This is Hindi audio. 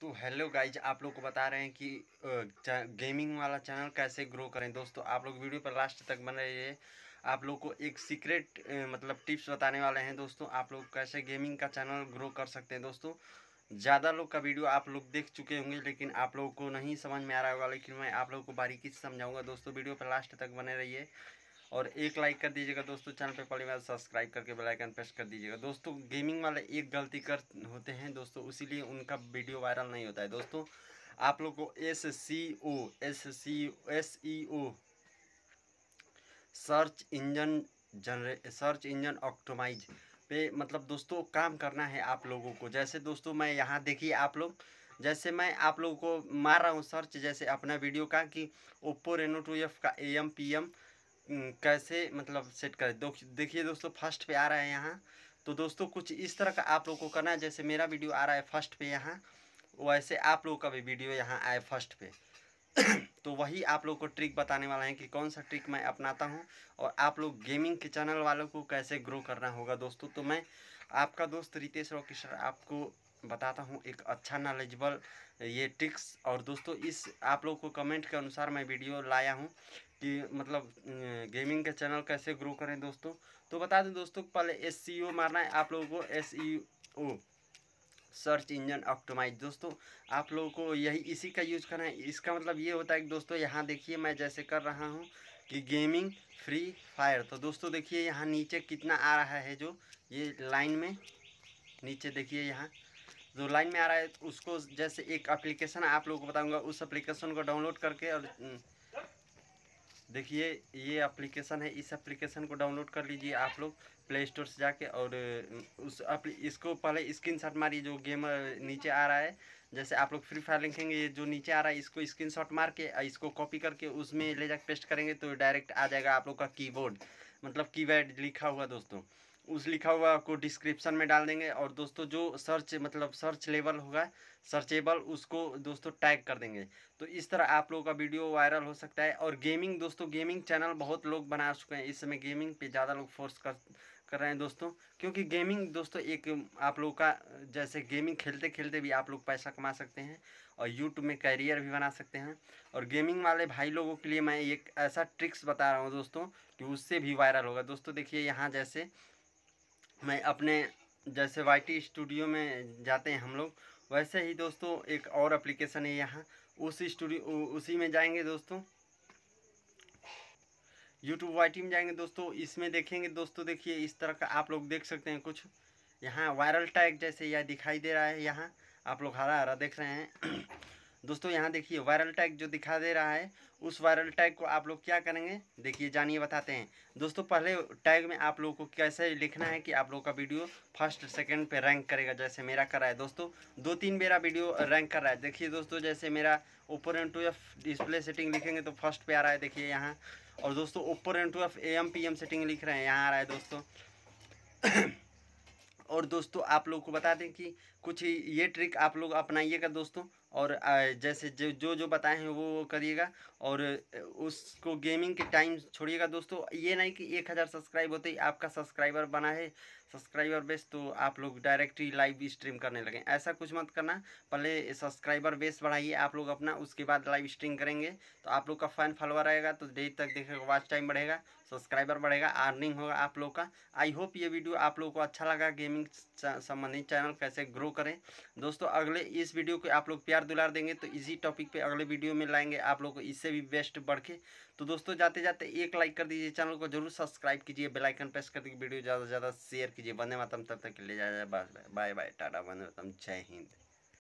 तो हेलो गाइज, आप लोग को बता रहे हैं कि गेमिंग वाला चैनल कैसे ग्रो करें। दोस्तों आप लोग वीडियो पर लास्ट तक बने रहिए। आप लोग को एक सीक्रेट मतलब टिप्स बताने वाले हैं दोस्तों, आप लोग कैसे गेमिंग का चैनल ग्रो कर सकते हैं। दोस्तों ज़्यादा लोग का वीडियो आप लोग देख चुके होंगे, लेकिन आप लोगों को नहीं समझ में आ रहा होगा, लेकिन मैं आप लोगों को बारीकी से समझाऊँगा। दोस्तों वीडियो पर लास्ट तक बने रहिए और एक लाइक कर दीजिएगा। दोस्तों चैनल पे पहली बार सब्सक्राइब करके बेल आइकन प्रेस कर दीजिएगा। दोस्तों गेमिंग वाले एक गलती कर होते हैं दोस्तों, उसीलिए उनका वीडियो वायरल नहीं होता है। दोस्तों आप लोग को SEO सर्च इंजन ऑप्टिमाइज पे मतलब दोस्तों काम करना है आप लोगों को। जैसे दोस्तों मैं यहाँ देखिए आप लोग, जैसे मैं आप लोगों को मार रहा हूँ सर्च, जैसे अपना वीडियो का कि ओप्पो रेनो 2F का AM PM कैसे मतलब सेट करें। देखिए दोस्तों फर्स्ट पे आ रहा है यहाँ, तो दोस्तों कुछ इस तरह का आप लोगों को करना है। जैसे मेरा वीडियो आ रहा है फर्स्ट पे यहाँ, वैसे आप लोगों का भी वीडियो यहाँ आए फर्स्ट पे तो वही आप लोगों को ट्रिक बताने वाला है कि कौन सा ट्रिक मैं अपनाता हूँ और आप लोग गेमिंग के चैनल वालों को कैसे ग्रो करना होगा। दोस्तों तो मैं आपका दोस्त रितेश रॉकी सर आपको बताता हूँ एक अच्छा नॉलेजबल ये ट्रिक्स। और दोस्तों इस आप लोग को कमेंट के अनुसार मैं वीडियो लाया हूँ कि मतलब गेमिंग का चैनल कैसे ग्रो करें। दोस्तों तो बता दें दोस्तों, पहले SEO मारना है आप लोगों को, SEO सर्च इंजन ऑप्टिमाइज। दोस्तों आप लोगों को यही इसी का यूज़ करना है। इसका मतलब ये होता है कि दोस्तों यहाँ देखिए मैं जैसे कर रहा हूँ कि गेमिंग फ्री फायर, तो दोस्तों देखिए यहाँ नीचे कितना आ रहा है, जो ये लाइन में नीचे देखिए यहाँ जो लाइन में आ रहा है, तो उसको जैसे एक एप्लीकेशन आप लोगों को बताऊंगा, उस एप्लीकेशन को डाउनलोड करके, और देखिए ये एप्लीकेशन है, इस एप्लीकेशन को डाउनलोड कर लीजिए आप लोग प्ले स्टोर से जाके। और इसको पहले स्क्रीनशॉट मारिए, जो गेम नीचे आ रहा है जैसे आप लोग फ्री फायर लिखेंगे, ये जो नीचे आ रहा है इसको स्क्रीनशॉट मार के इसको कॉपी करके उसमें ले जाकर पेस्ट करेंगे तो डायरेक्ट आ जाएगा आप लोग का कीबोर्ड मतलब कीपैड लिखा हुआ। दोस्तों उस लिखा हुआ को डिस्क्रिप्शन में डाल देंगे, और दोस्तों जो सर्च मतलब सर्च लेवल होगा सर्चेबल उसको दोस्तों टैग कर देंगे। तो इस तरह आप लोगों का वीडियो वायरल हो सकता है। और गेमिंग दोस्तों गेमिंग चैनल बहुत लोग बना चुके हैं, इस समय गेमिंग पे ज़्यादा लोग फोर्स कर रहे हैं दोस्तों, क्योंकि गेमिंग दोस्तों एक आप लोगों का जैसे गेमिंग खेलते खेलते भी आप लोग पैसा कमा सकते हैं और यूट्यूब में कैरियर भी बना सकते हैं। और गेमिंग वाले भाई लोगों के लिए मैं एक ऐसा ट्रिक्स बता रहा हूँ दोस्तों कि उससे भी वायरल होगा। दोस्तों देखिए यहाँ जैसे मैं अपने जैसे YT स्टूडियो में जाते हैं हम लोग, वैसे ही दोस्तों एक और एप्लीकेशन है यहाँ, उसी में जाएंगे दोस्तों, YouTube YT में जाएंगे दोस्तों, इसमें देखेंगे दोस्तों। देखिए इस तरह का आप लोग देख सकते हैं कुछ यहाँ वायरल टैग, जैसे यह दिखाई दे रहा है यहाँ आप लोग हरा हरा देख रहे हैं दोस्तों। यहाँ देखिए वायरल टैग जो दिखा दे रहा है, उस वायरल टैग को आप लोग क्या करेंगे देखिए जानिए बताते हैं। दोस्तों पहले टैग में आप लोगों को कैसे लिखना है कि आप लोगों का वीडियो फर्स्ट सेकंड पे रैंक करेगा। जैसे मेरा कर रहा है दोस्तों, 2-3 मेरा वीडियो रैंक कर रहा है। देखिए दोस्तों जैसे मेरा Oppo Reno 2F display setting लिखेंगे तो फर्स्ट पे आ रहा है देखिए यहाँ। और दोस्तों Oppo Reno 2F AM PM setting लिख रहे हैं, यहाँ आ रहा है दोस्तों। और दोस्तों आप लोग को बता दें कि कुछ ये ट्रिक आप लोग अपनाइएगा दोस्तों, और जैसे जो जो बताए हैं वो करिएगा, और उसको गेमिंग के टाइम छोड़िएगा दोस्तों। ये नहीं कि 1000 सब्सक्राइब होते ही आपका सब्सक्राइबर बना है सब्सक्राइबर बेस, तो आप लोग डायरेक्ट ही लाइव स्ट्रीम करने लगें, ऐसा कुछ मत करना। पहले सब्सक्राइबर बेस बढ़ाइए आप लोग अपना, उसके बाद लाइव स्ट्रीम करेंगे तो आप लोग का फैन फॉलोअर रहेगा, तो देर तक देखेगा, वॉच टाइम बढ़ेगा, सब्सक्राइबर बढ़ेगा, अर्निंग होगा आप लोग का। आई होप ये वीडियो आप लोग को अच्छा लगा, गेमिंग संबंधी चैनल कैसे ग्रो करें। दोस्तों अगले इस वीडियो को आप लोग प्यार दुलार देंगे तो इसी टॉपिक पे अगले वीडियो में लाएंगे आप लोग को इससे भी बेस्ट बढ़ के। तो दोस्तों जाते जाते एक लाइक कर दीजिए, चैनल को जरूर सब्सक्राइब कीजिए, बेल आइकन प्रेस कर दीजिए, वीडियो ज़्यादा से ज़्यादा शेयर कीजिए। वंदे मातरम, तब तक के लिए bye bye tata, Vande Mataram, जय हिंद।